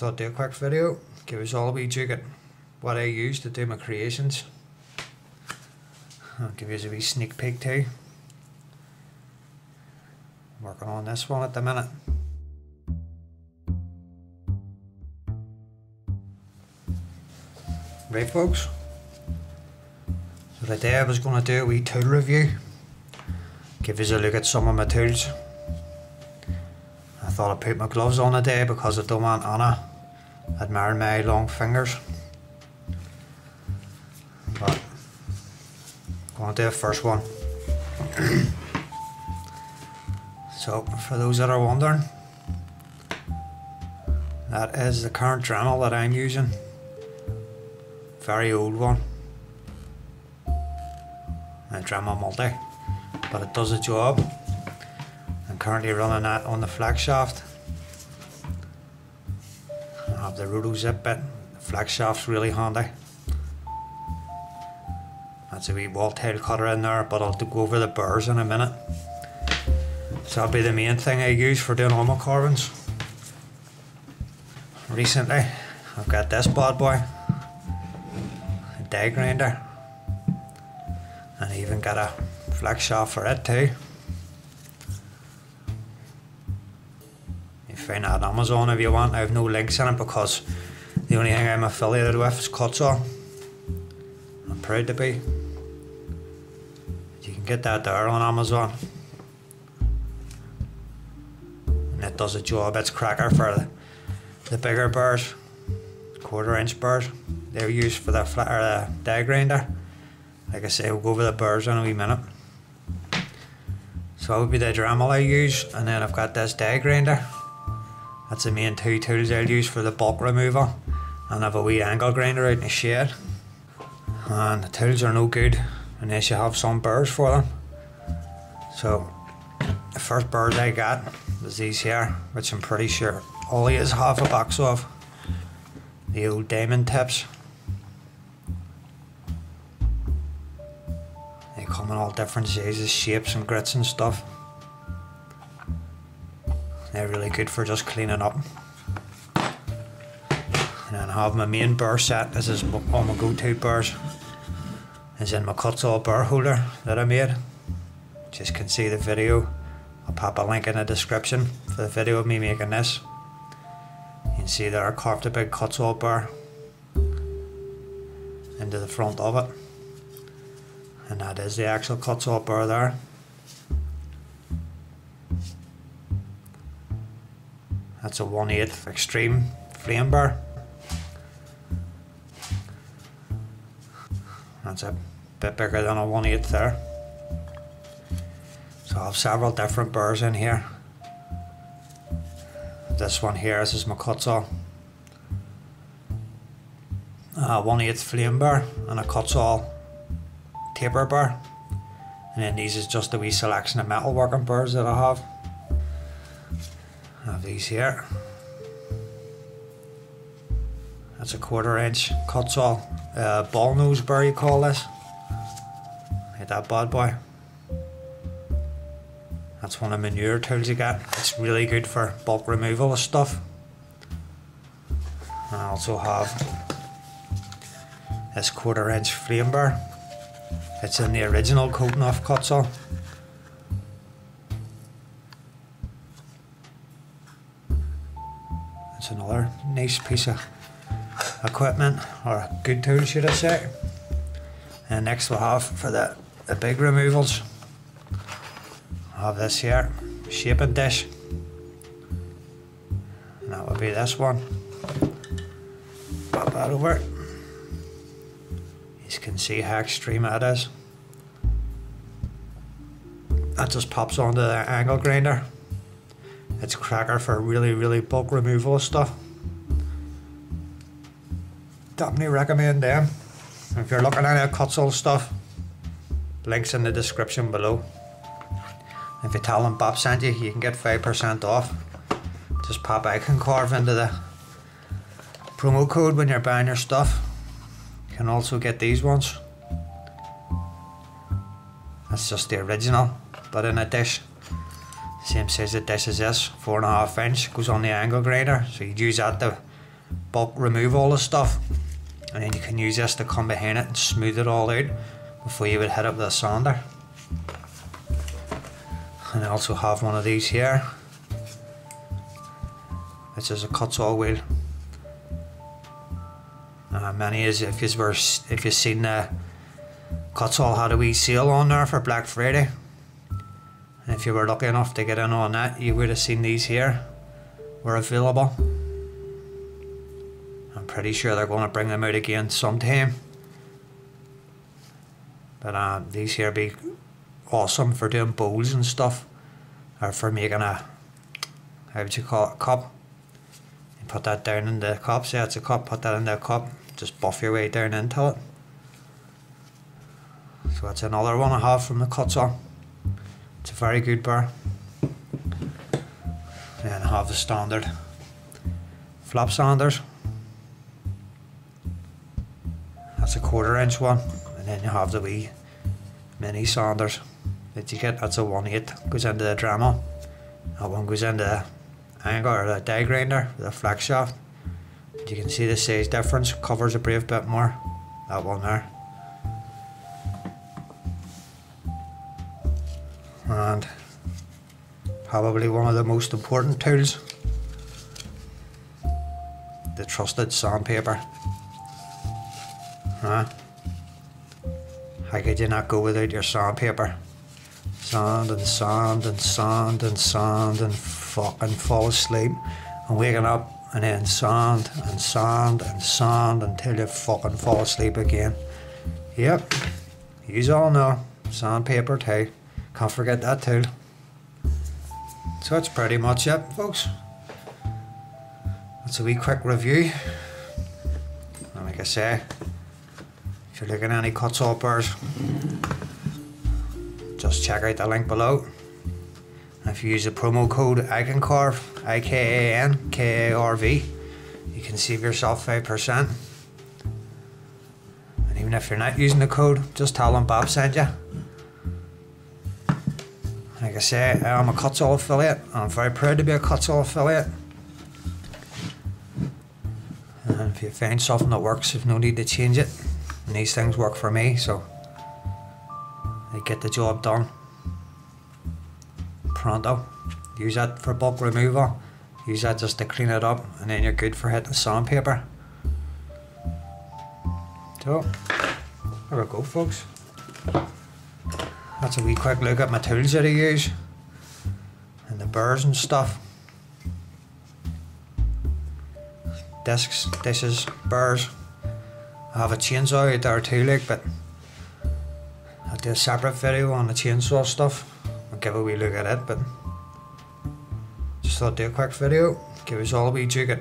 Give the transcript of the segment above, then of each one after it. just thought I'd do a quick video, give us all a wee jig at what I use to do my creations. I'll give you a wee sneak peek too. I'm working on this one at the minute. Right folks, so today I was going to do a wee tool review, give us a look at some of my tools. I thought I'd put my gloves on today because I don't want Anna admiring my long fingers. But I'm going to do the first one. So for those that are wondering, that is the current Dremel that I'm using. Very old one. A Dremel multi, but it does the job. I'm currently running that on the Flex Shaft. I have the Roto Zip bit. The Flex Shaft's really handy. That's a wee wall tail cutter in there, but I'll go over the burrs in a minute. So that'll be the main thing I use for doing all my carvings. Recently, I've got this bad boy, a Die Grinder, and I even got a Flex Shaft for it too. You find that on Amazon if you want. I have no links in it because the only thing I'm affiliated with is Kutzall. I'm proud to be. You can get that there on Amazon. It does a job. It's cracker for the bigger bars, quarter-inch bars. They're used for the Die Grinder. Like I say, we'll go over the bars in a wee minute. So that would be the Dremel I use, and then I've got this Die Grinder. That's the main two tools I'll use for the bulk removal, and I have a wee angle grinder out in the shed. And the tools are no good unless you have some bars for them. So the first bars I got was these here, which I'm pretty sure all is half a box of. The old diamond tips. They come in all different sizes, shapes and grits and stuff. They're really good for just cleaning up. And then I have my main burr set. This is all my go-to burrs. It's in my Kutzall burr holder that I made. Just can see the video. I'll pop a link in the description for the video of me making this. You can see there I carved a big Kutzall burr into the front of it, and that is the actual Kutzall burr there. That's a 1/8 extreme flame burr. That's a bit bigger than a 1/8 there. So I have several different burrs in here. This one here, this is my Kutzall. A 1/8 flame burr and a Kutzall taper burr. And then these is just a wee selection of metal working burrs that I have. I have these here. That's a 1/4 inch Kutzall ball nose burr, you call this. Hit that bad boy. That's one of the manure tools you get. It's really good for bulk removal of stuff. And I also have this 1/4 inch flame burr. It's in the original coating off Kutzall. It's another nice piece of equipment, or a good tool should I say. And next we'll have for the big removals. I have this here, shaping dish, and that would be this one. Pop that over. You can see how extreme that is. That just pops onto the angle grinder. It's cracker for really bulk removal of stuff. Definitely recommend them. If you're looking at any Kutzall stuff, links in the description below. If you tell them Bap sent you, you can get 5% off. Just pop Ikan Karv into the promo code when you're buying your stuff. You can also get these ones. That's just the original, but in a dish. Same size the dish as this, 4.5 inch, goes on the angle grinder. So you'd use that to bulk remove all the stuff, and then you can use this to come behind it and smooth it all out before you would hit it with a sander. And I also have one of these here, which is a Kutzall wheel. Many is, if you've seen the Kutzall had a wee sale on there for Black Friday, and if you were lucky enough to get in on that, you would have seen these here were available. I'm pretty sure they're going to bring them out again sometime, but these here be awesome for doing bowls and stuff, or for making a, how would you call it, cup. You put that down in the cup, say it's a cup, put that in the cup, just buff your way down into it. So that's another one I have from the Kutzall. It's a very good bar. Then I have the standard flap sanders. That's a 1/4 inch one, and then you have the wee mini sanders that you get. That's a 1/8, goes into the Dremel. That one goes into the angle or the die grinder, the Flex Shaft. You can see the size difference, covers a brave bit more, that one there. And probably one of the most important tools, the trusted sandpaper. How could you not go without your sandpaper? Sand and sand and sand and sand and fucking fall asleep and waking up and then sand and sand and sand until you fucking fall asleep again. Yep, you all know, sandpaper too. Can't forget that tool. So that's pretty much it, folks. That's a wee quick review. And like I say, if you're looking at any Kutzall bars, just check out the link below. And if you use the promo code Ikan Karv, IKANKARV, you can save yourself 5%. And even if you're not using the code, just tell them Bap sent you. Like I say, I'm a Kutzall affiliate. I'm very proud to be a Kutzall affiliate. And if you find something that works, there's no need to change it. And these things work for me, so they get the job done. Pronto. Use that for bulk removal. Use that just to clean it up, and then you're good for hitting sandpaper. So there we go, folks. That's a wee quick look at my tools that I use and the bars and stuff. Discs, dishes, bars. I have a chainsaw out there too, like, but I'll do a separate video on the chainsaw stuff. I'll give a wee look at it, but just thought I'd do a quick video, give us all a wee joke at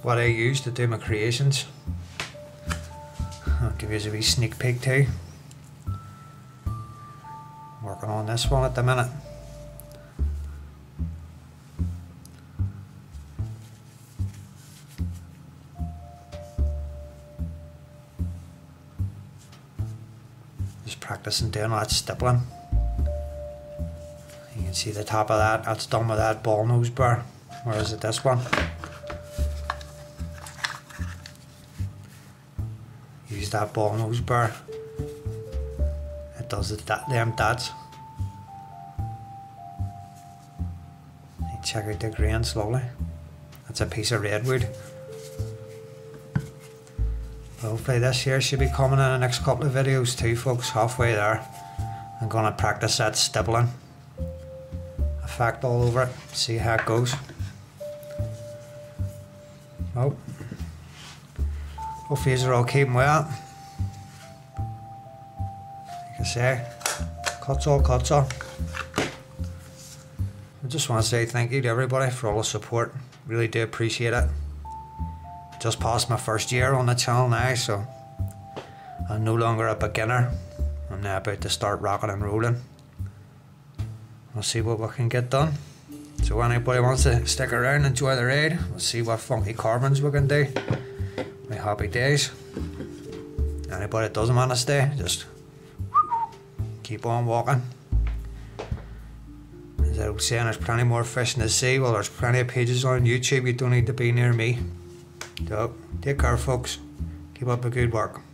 what I use to do my creations. I'll give you a wee sneak peek too. Working on this one at the minute. Just practicing doing that stippling. You can see the top of that, that's done with that ball nose bar. Where is it, this one? Use that ball nose bar. Does it them dads. Check out the grain slowly. That's a piece of redwood. Hopefully this here should be coming in the next couple of videos too, folks. Halfway there. I'm gonna practice that stippling effect all over it. See how it goes. Oh, hopefully these are all keeping well. Say, Kutzall, Kutzall. I just want to say thank you to everybody for all the support. Really do appreciate it. Just passed my first year on the channel now, so I'm no longer a beginner. I'm now about to start rocking and rolling. We'll see what we can get done. So anybody wants to stick around, enjoy the ride. We'll see what funky carvings we can do. My happy days. Anybody that doesn't want to stay, just keep on walking. As I was saying, there's plenty more fish in the sea. Well, there's plenty of pages on YouTube. You don't need to be near me. So take care, folks. Keep up a good work.